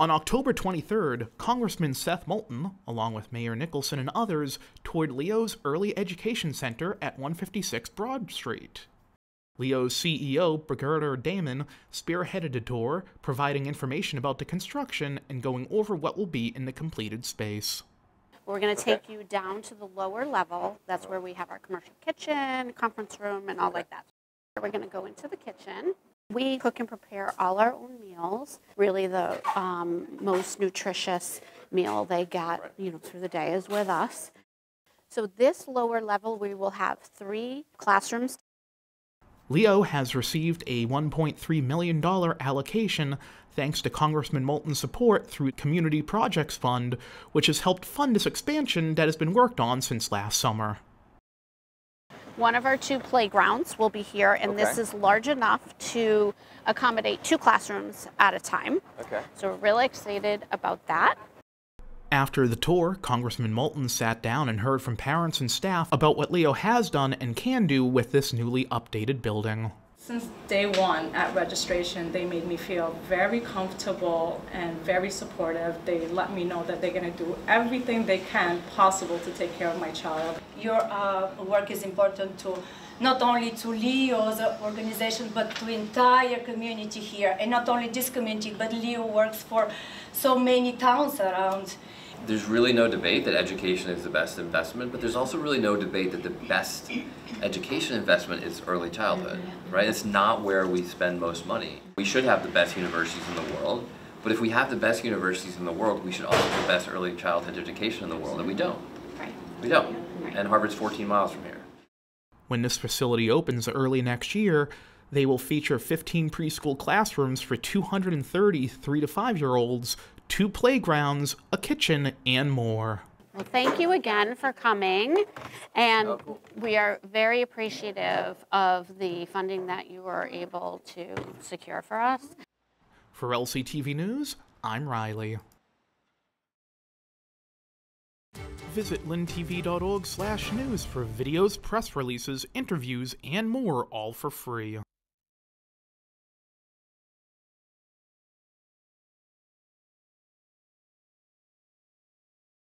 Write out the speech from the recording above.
On October 23rd, Congressman Seth Moulton, along with Mayor Nicholson and others, toured Leo's Early Education Center at 156 Broad Street. Leo's CEO, Brigadier Damon, spearheaded a tour, providing information about the construction and going over what will be in the completed space. We're going to take you down to the lower level. That's where we have our commercial kitchen, conference room, and all like that. We're going to go into the kitchen. We cook and prepare all our own meals. Really the most nutritious meal they get, you know, through the day is with us. So this lower level, we will have 3 classrooms. Leo has received a $1.3 million allocation thanks to Congressman Moulton's support through Community Projects Fund, which has helped fund this expansion that has been worked on since last summer. One of our 2 playgrounds will be here, and this is large enough to accommodate 2 classrooms at a time. So we're really excited about that. After the tour, Congressman Moulton sat down and heard from parents and staff about what Leo has done and can do with this newly updated building. Since day one at registration, they made me feel very comfortable and very supportive. They let me know that they're going to do everything they can possible to take care of my child. Your work is important to not only to Leo's organization, but to entire community here. And not only this community, but Leo works for so many towns around. There's really no debate that education is the best investment, but there's also really no debate that the best education investment is early childhood, right? It's not where we spend most money. We should have the best universities in the world, but if we have the best universities in the world, we should also have the best early childhood education in the world, and we don't. We don't. And Harvard's 14 miles from here. When this facility opens early next year, they will feature 15 preschool classrooms for 230 3- to 5-year-olds, 2 playgrounds, a kitchen, and more. Well, thank you again for coming, and we are very appreciative of the funding that you were able to secure for us. For LCTV News, I'm Riley. Visit lintv.org/news for videos, press releases, interviews, and more, all for free.